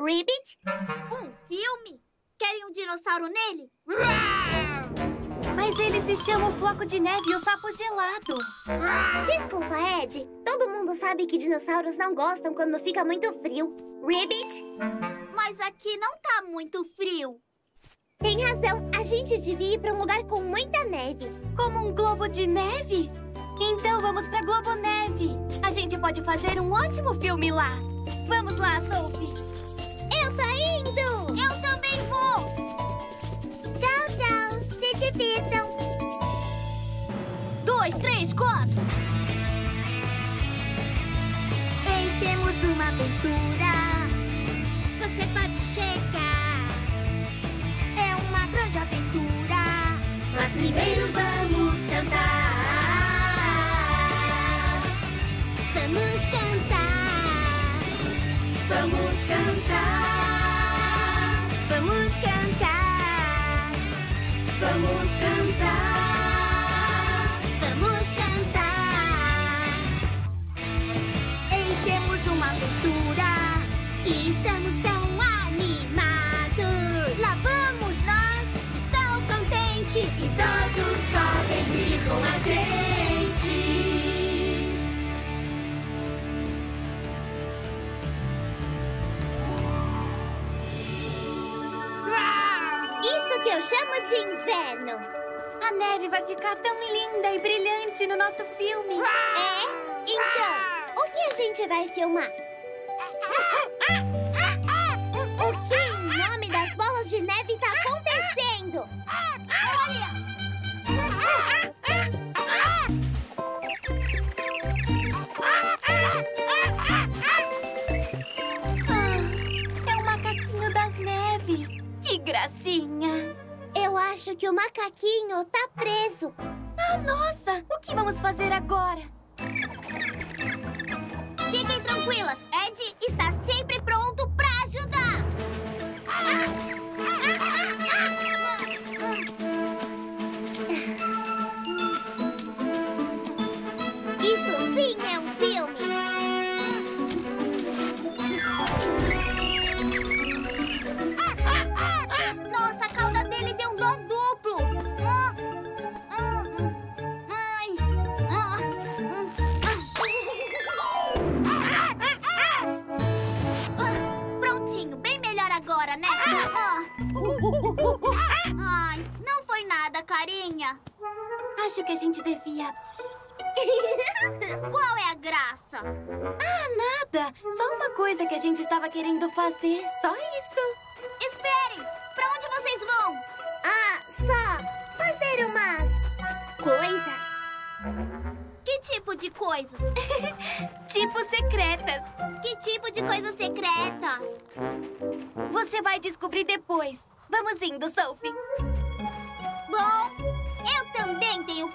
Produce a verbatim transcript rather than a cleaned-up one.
Ribbit? Um filme? Querem um dinossauro nele? Mas ele se chama o Floco de Neve e o Sapo Gelado. Desculpa, Ed. Todo mundo sabe que dinossauros não gostam quando fica muito frio. Ribbit? Mas aqui não tá muito frio. Tem razão. A gente devia ir pra um lugar com muita neve. Como um globo de neve? Então vamos pra Globo Neve. A gente pode fazer um ótimo filme lá. Vamos lá, Sophie. Eu tô indo! Eu também vou! Tchau, tchau. Se divirtam. Dois, três, quatro. Ei, temos uma aventura. Você pode chegar. É uma grande aventura. Mas primeiro vamos cantar. Vamos cantar, vamos cantar, vamos cantar, vamos cantar, vamos cantar. Ei, temos uma aventura e estamos tão animados. Lá vamos nós, estou contente e todos podem vir com a gente. Que eu chamo de inverno. A neve vai ficar tão linda e brilhante no nosso filme. É? Então, o que a gente vai filmar? O que em nome das bolas de neve tá acontecendo? Ah, é o macaquinho das neves. Que gracinha! Eu acho que o macaquinho tá preso. Ah, nossa! O que vamos fazer agora? Fiquem tranquilas. Ed está sempre pronto pra ajudar. Isso sim é um filme. Nossa, a cauda dele deu um nó duplo. Prontinho, bem melhor agora, né? Ai, não foi nada, carinha. Acho que a gente devia... Qual é a graça? Ah, nada. Só uma coisa que a gente estava querendo fazer. Só isso. Esperem. Pra onde vocês vão? Ah, só fazer umas coisas. Que tipo de coisas? Tipo secretas. Que tipo de coisas secretas? Você vai descobrir depois. Vamos indo, Sophie. Bom, eu também tenho